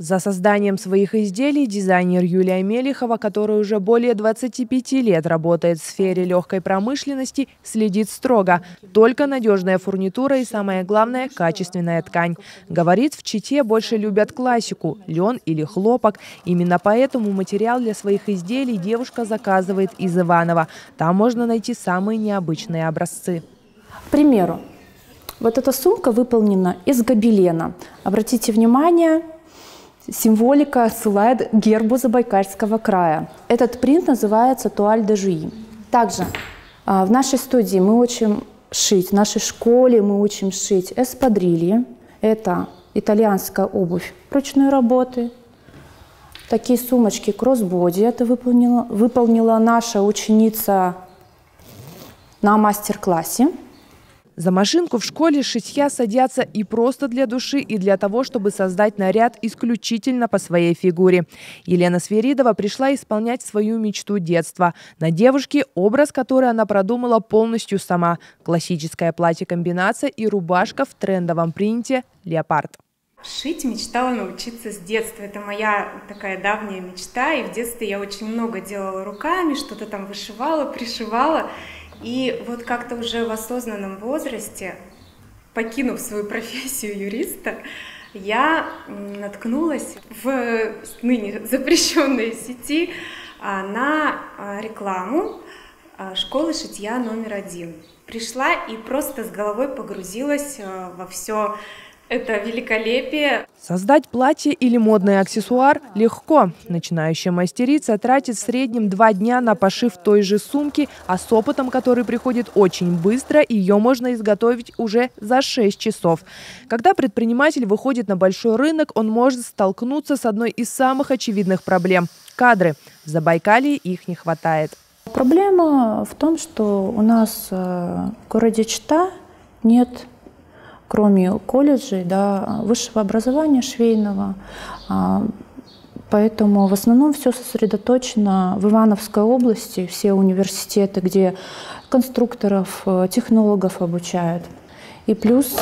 За созданием своих изделий дизайнер Юлия Мелихова, которая уже более 25 лет работает в сфере легкой промышленности, следит строго. Только надежная фурнитура и, самое главное, качественная ткань. Говорит, в Чите больше любят классику – лен или хлопок. Именно поэтому материал для своих изделий девушка заказывает из Иванова. Там можно найти самые необычные образцы. К примеру, вот эта сумка выполнена из гобелена. Обратите внимание – символика отсылает к гербу Забайкальского края. Этот принт называется туаль-де-жуи. Также в нашей студии мы учим шить, в нашей школе мы учим шить эспадрильи. Это итальянская обувь ручной работы. Такие сумочки кроссбоди. Это выполнила наша ученица на мастер-классе. За машинку в школе шитья садятся и просто для души, и для того, чтобы создать наряд исключительно по своей фигуре. Елена Свиридова пришла исполнять свою мечту детства. На девушке образ, который она продумала полностью сама. Классическое платье-комбинация и рубашка в трендовом принте «Леопард». Шить мечтала научиться с детства. Это моя такая давняя мечта. И в детстве я очень много делала руками, что-то там вышивала, пришивала. И вот как-то уже в осознанном возрасте, покинув свою профессию юриста, я наткнулась в ныне запрещенной сети на рекламу «Школы шитья номер один». Пришла и просто с головой погрузилась во все это великолепие. Создать платье или модный аксессуар легко. Начинающая мастерица тратит в среднем 2 дня на пошив той же сумки, а с опытом, который приходит очень быстро, ее можно изготовить уже за 6 часов. Когда предприниматель выходит на большой рынок, он может столкнуться с одной из самых очевидных проблем – кадры. В Забайкалье их не хватает. Проблема в том, что у нас в городе Чита нет, кроме колледжей, да, высшего образования швейного. Поэтому в основном все сосредоточено в Ивановской области, все университеты, где конструкторов, технологов обучают. И плюс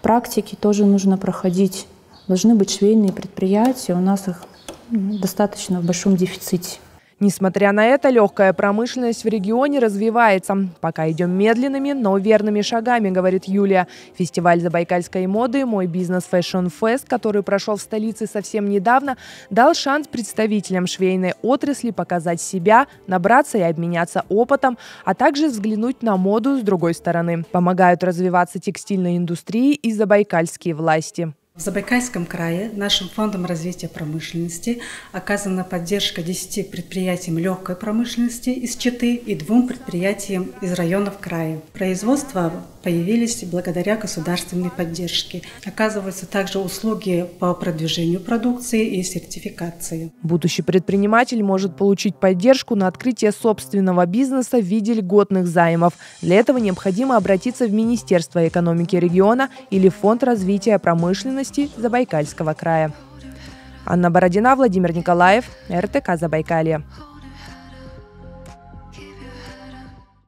практики тоже нужно проходить. Должны быть швейные предприятия, у нас их достаточно в большом дефиците. Несмотря на это, легкая промышленность в регионе развивается. Пока идем медленными, но верными шагами, говорит Юлия. Фестиваль забайкальской моды «Мой бизнес-фэшн-фест», который прошел в столице совсем недавно, дал шанс представителям швейной отрасли показать себя, набраться и обменяться опытом, а также взглянуть на моду с другой стороны. Помогают развиваться текстильной индустрии и забайкальские власти. В Забайкальском крае нашим фондом развития промышленности оказана поддержка 10 предприятиям легкой промышленности из Читы и 2 предприятиям из районов края. Производства появились благодаря государственной поддержке. Оказываются также услуги по продвижению продукции и сертификации. Будущий предприниматель может получить поддержку на открытие собственного бизнеса в виде льготных займов. Для этого необходимо обратиться в Министерство экономики региона или Фонд развития промышленности Забайкальского края. Анна Бородина, Владимир Николаев, РТК Забайкалье.